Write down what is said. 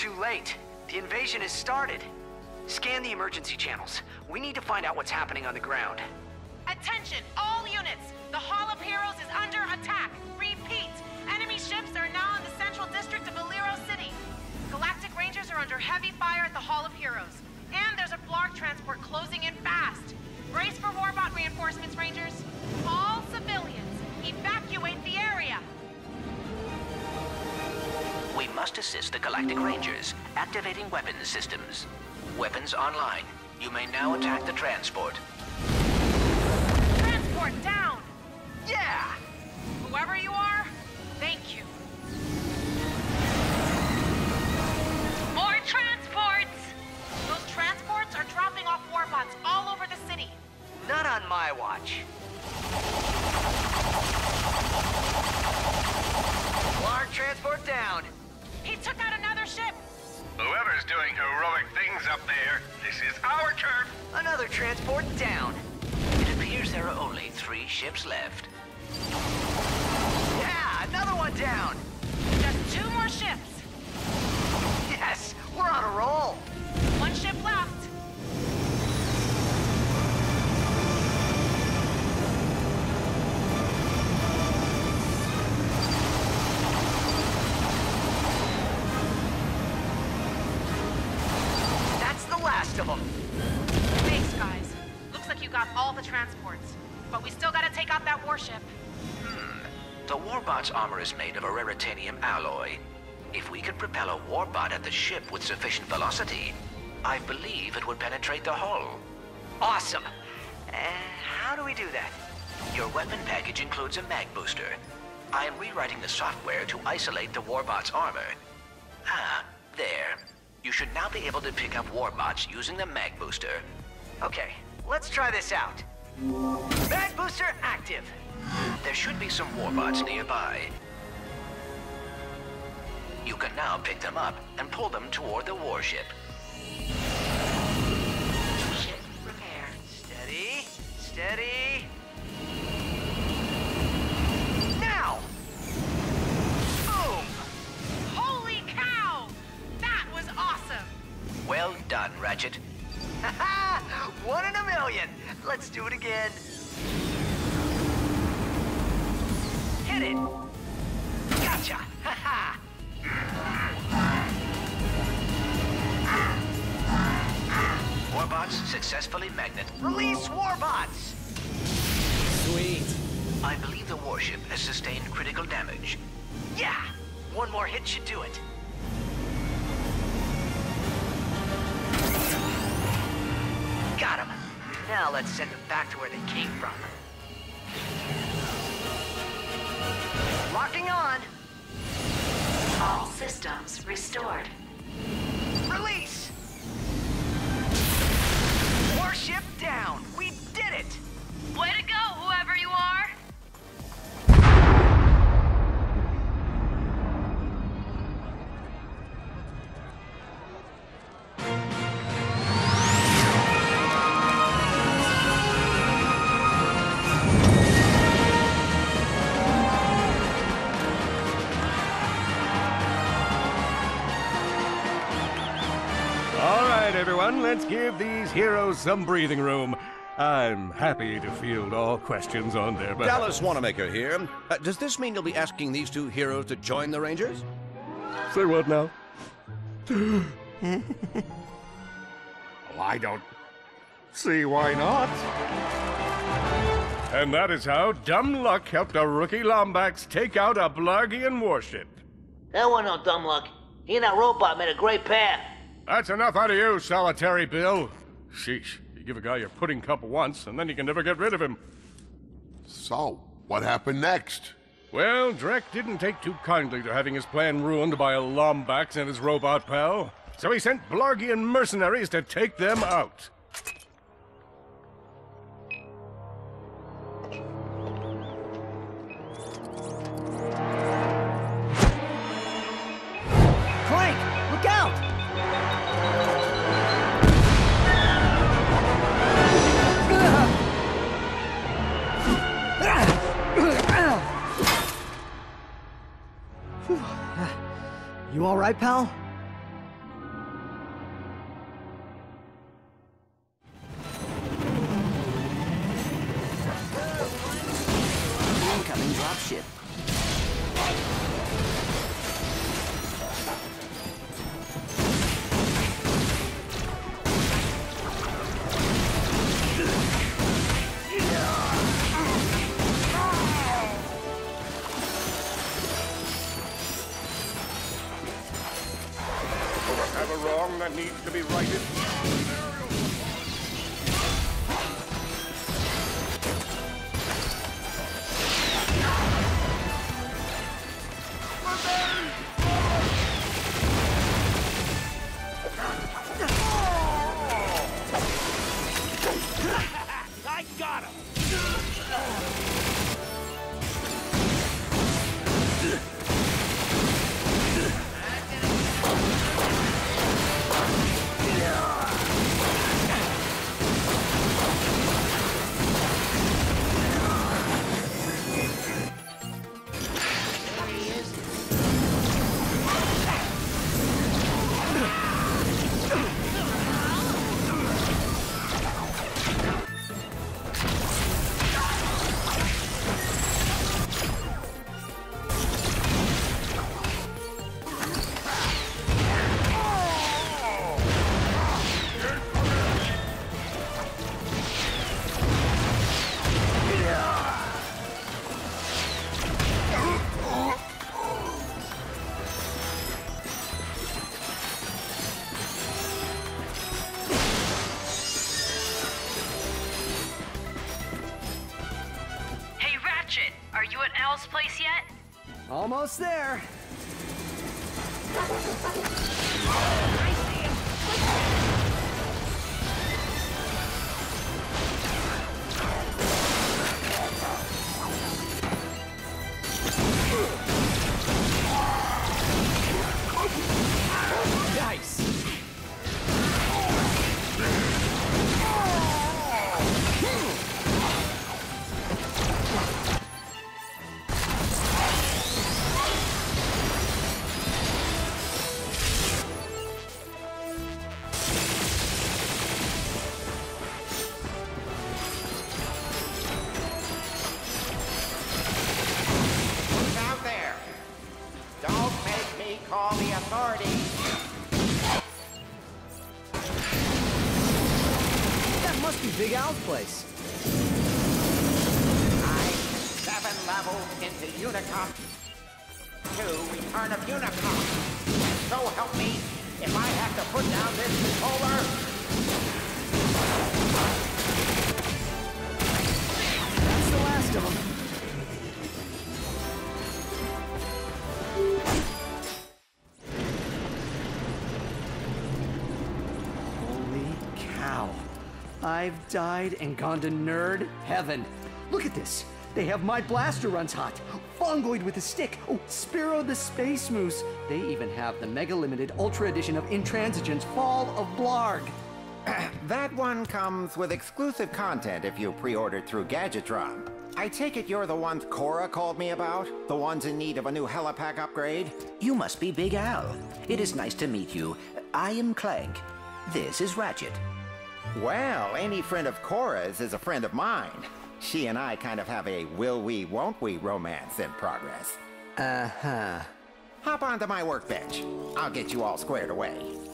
too late. The invasion has started. Scan the emergency channels. We need to find out what's happening on the ground. Attention, all units! The Hall of Heroes is under attack. Repeat, enemy ships are now in the central district of Valero City. Galactic Rangers are under heavy fire at the Hall of Heroes. And there's a Blarg transport closing in fast. Brace for Warbot reinforcements, Rangers. All civilians, evacuate the area. We must assist the Galactic Rangers, activating weapons systems. Weapons online. You may now attack the transport. Transport down! Yeah! Whoever you are, thank you. More transports! Those transports are dropping off warbots all over the city. Not on my watch. Large transport down. He took out another ship. Whoever's doing heroic things up there, this is our turf! Another transport down. It appears there are only 3 ships left. Yeah, another one down! Just 2 more ships! Yes, we're on a roll! 1 ship left. Of them. Thanks, guys. Looks like you got all the transports, but we still gotta take out that warship. The Warbot's armor is made of a raritanium alloy. If we could propel a Warbot at the ship with sufficient velocity, I believe it would penetrate the hull. Awesome! How do we do that? Your weapon package includes a mag booster. I am rewriting the software to isolate the Warbot's armor. There. You should now be able to pick up Warbots using the mag booster. Okay, let's try this out. Mag booster active! There should be some Warbots nearby. You can now pick them up and pull them toward the warship. Ship repair. Steady, steady. Now! Well done, Ratchet. Ha ha! 1 in a million! Let's do it again. Hit it! Gotcha! Ha ha! Warbots successfully magnet. Release Warbots! Sweet. I believe the warship has sustained critical damage. Yeah! 1 more hit should do it. Got him. Now let's send them back to where they came from. Locking on. All systems restored. Release. Warship down. We did it. Way to go, whoever you are. Everyone, let's give these heroes some breathing room. I'm happy to field all questions on their behalf. Dallas Wanamaker here. Does this mean you'll be asking these 2 heroes to join the Rangers? Say what now? Oh, I don't see why not. And that is how dumb luck helped a rookie Lombax take out a Blargian warship. That wasn't no dumb luck. He and that robot made a great pair. That's enough out of you, solitary Bill. Sheesh, you give a guy your pudding cup once, and then you can never get rid of him. So, what happened next? Well, Drek didn't take too kindly to having his plan ruined by a Lombax and his robot pal, so he sent Blargian mercenaries to take them out. Clank, look out! You all right, pal? a wrong that needs to be righted? I got him! Almost there. Big Al's place. I'm 7 levels into Unicom 2, Return of Unicom. So help me, if I have to put down this controller. That's the last of them. I've died and gone to nerd heaven. Look at this. They have my blaster runs hot. Fungoid with a stick. Oh, Spiro the Space Moose. They even have the Mega Limited Ultra Edition of Intransigence: Fall of Blarg. That one comes with exclusive content if you pre-ordered through Gadgetron. I take it you're the ones Korra called me about? The ones in need of a new helipack upgrade? You must be Big Al. It is nice to meet you. I am Clank. This is Ratchet. Well, any friend of Korra's is a friend of mine. She and I kind of have a will-we, won't-we romance in progress. Uh-huh. Hop onto my workbench. I'll get you all squared away.